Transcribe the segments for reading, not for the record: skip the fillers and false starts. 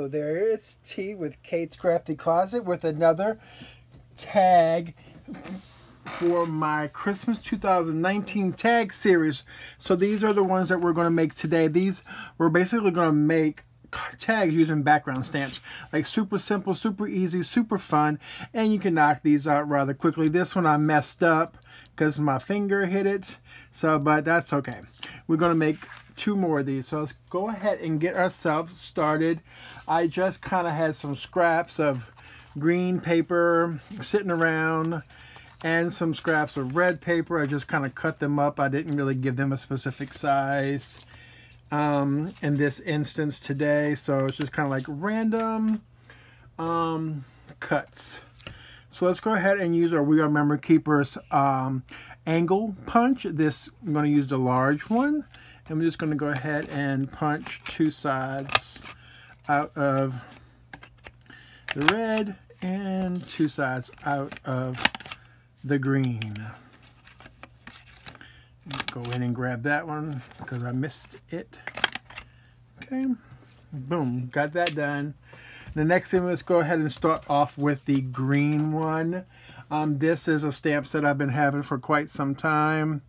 So there is tea with Kate's Crafty Closet with another tag for my Christmas 2019 tag series. So these are the ones that we're going to make today. These, we're basically going to make tags using background stamps. Like super simple, super easy, super fun, and you can knock these out rather quickly. This one I messed up because my finger hit it, so, but that's okay. We're going to make two more of these, so let's go ahead and get ourselves started. I just kind of had some scraps of green paper sitting around and some scraps of red paper. I just kind of cut them up. I didn't really give them a specific size in this instance today, so it's just kind of like random cuts. So let's go ahead and use our We Are Memory Keepers angle punch. This, I'm going to use the large one. I'm just going to go ahead and punch two sides out of the red and two sides out of the green. Go ahead and grab that one because I missed it. Okay, boom, got that done. The next thing, let's go ahead and start off with the green one. This is a stamp set I've been having for quite some time.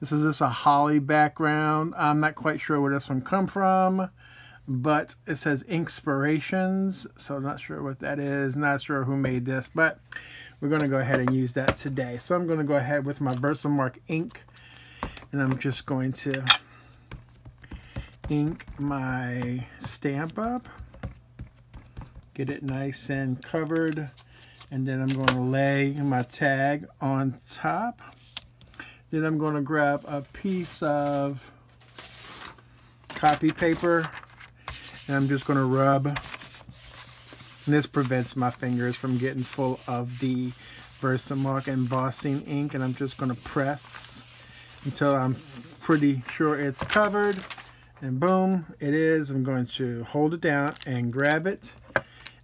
This is just a holly background. I'm not quite sure where this one come from, but it says Inspirations, so I'm not sure what that is, not sure who made this, but we're going to go ahead and use that today. So I'm going to go ahead with my Versamark ink, and I'm just going to ink my stamp up, get it nice and covered, and then I'm going to lay my tag on top. Then I'm going to grab a piece of copy paper, and I'm just going to rub. And this prevents my fingers from getting full of the Versamark embossing ink, and I'm just going to press until I'm pretty sure it's covered, and boom, it is. I'm going to hold it down and grab it,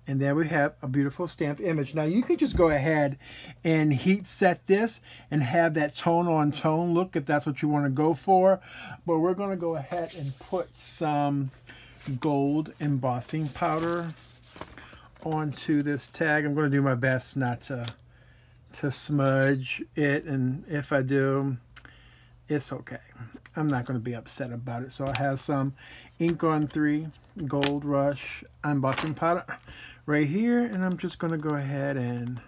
and there we have a beautiful stamped image. Now you can just go ahead and heat set this and have that tone on tone look if that's what you want to go for, but we're going to go ahead and put some gold embossing powder onto this tag. I'm going to do my best not to smudge it, and if I do, it's okay. I'm not going to be upset about it. So I have some Ink On 3 Gold Rush embossing powder right here, and I'm just going to go ahead and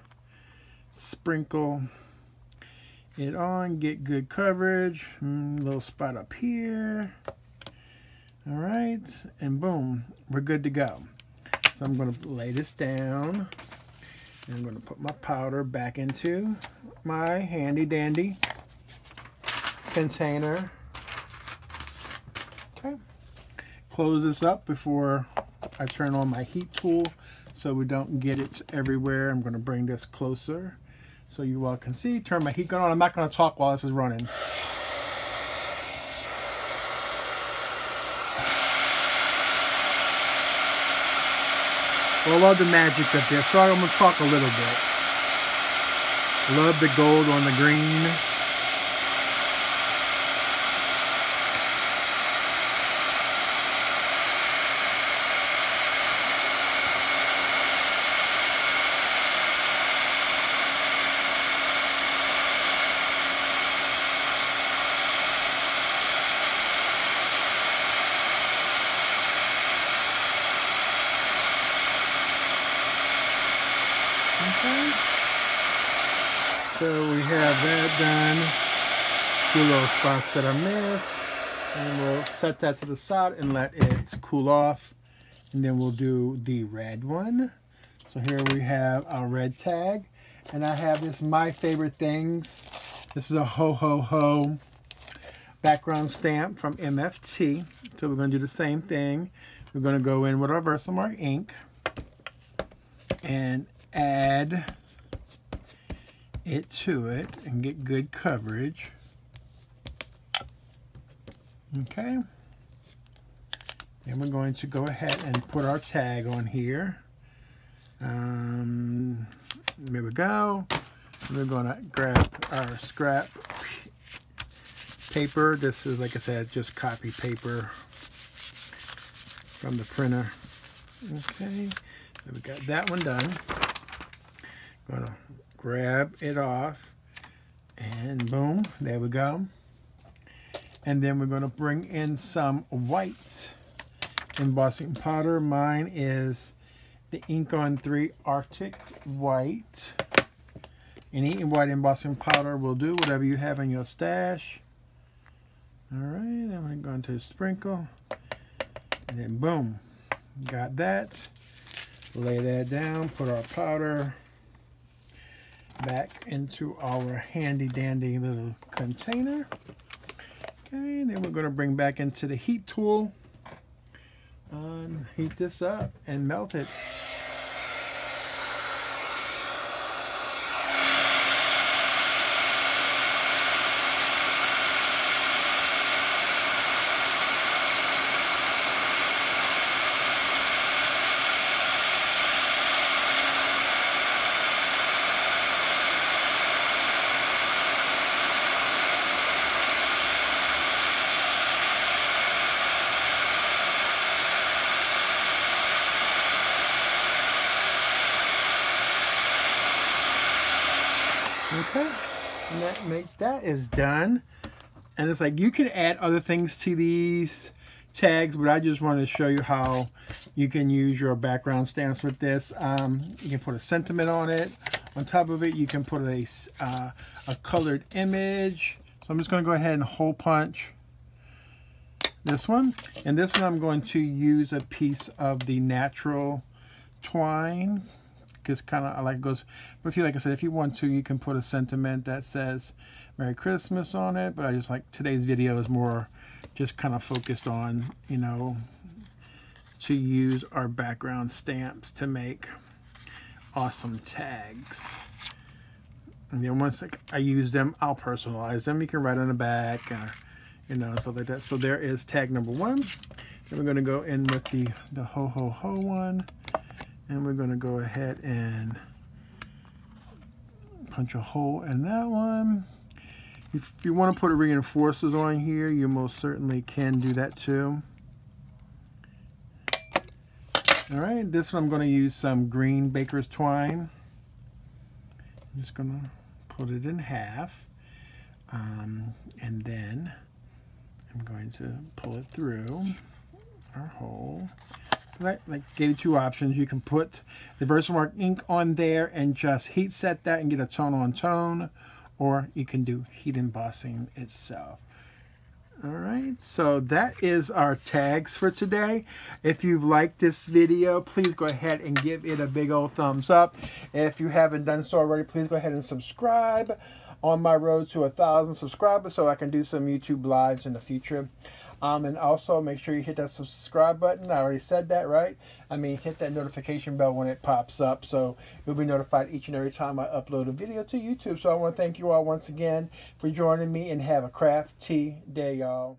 sprinkle it on, get good coverage. Little spot up here. All right, and boom, we're good to go. So I'm going to lay this down, and I'm going to put my powder back into my handy dandy container. Okay, close this up before I turn on my heat tool so we don't get it everywhere. I'm going to bring this closer so you all can see. Turn my heat gun on. I'm not going to talk while this is running. I love the magic of this, so I'm going to talk a little bit. Love the gold on the green. So we have that done, two little spots that I missed, and we'll set that to the side and let it cool off, and then we'll do the red one. So here we have our red tag, and I have this My Favorite Things. This is a ho ho ho background stamp from MFT, so we're going to do the same thing. We're going to go in with our Versamark ink and add it to it and get good coverage. Okay, then we're going to go ahead and put our tag on here. There we go. We're gonna grab our scrap paper. This is, like I said, just copy paper from the printer, Okay, so we got that one done. Gonna grab it off and boom, there we go. And then we're gonna bring in some whites. Embossing powder. Mine is the Ink On 3 Arctic White. Any white embossing powder will do, whatever you have in your stash. All right, then we're going to sprinkle, and then boom, got that. Lay that down, put our powder back into our handy dandy little container. Okay, and then we're going to bring back into the heat tool. Heat this up and melt it. Okay, and that is done. And it's like, you can add other things to these tags, but I just wanted to show you how you can use your background stamps with this. You can put a sentiment on it. On top of it, you can put a colored image. So I'm just gonna go ahead and hole punch this one. And this one I'm going to use a piece of the natural twine. Just kind of like goes, but if you, like I said, if you want to, you can put a sentiment that says Merry Christmas on it. But I just like today's video is more just kind of focused on, you know, to use our background stamps to make awesome tags. And then once I use them, I'll personalize them. You can write on the back, you know, so like that. So there is tag number one. Then we're going to go in with the ho ho ho one. And we're going to go ahead and punch a hole in that one. If you want to put reinforcers on here, you most certainly can do that too. All right, this one I'm going to use some green baker's twine. I'm just going to put it in half. And then I'm going to pull it through our hole. Right, like gave you two options. You can put the Versamark ink on there and just heat set that and get a tone on tone, or you can do heat embossing itself. All right, so that is our tags for today. If you've liked this video, please go ahead and give it a big old thumbs up. If you haven't done so already, please go ahead and subscribe. On my road to 1,000 subscribers, so I can do some YouTube lives in the future. And also make sure you hit that subscribe button. I already said that, right? I mean, hit that notification bell when it pops up, so you'll be notified each and every time I upload a video to YouTube. So I want to thank you all once again for joining me, and have a crafty day, y'all.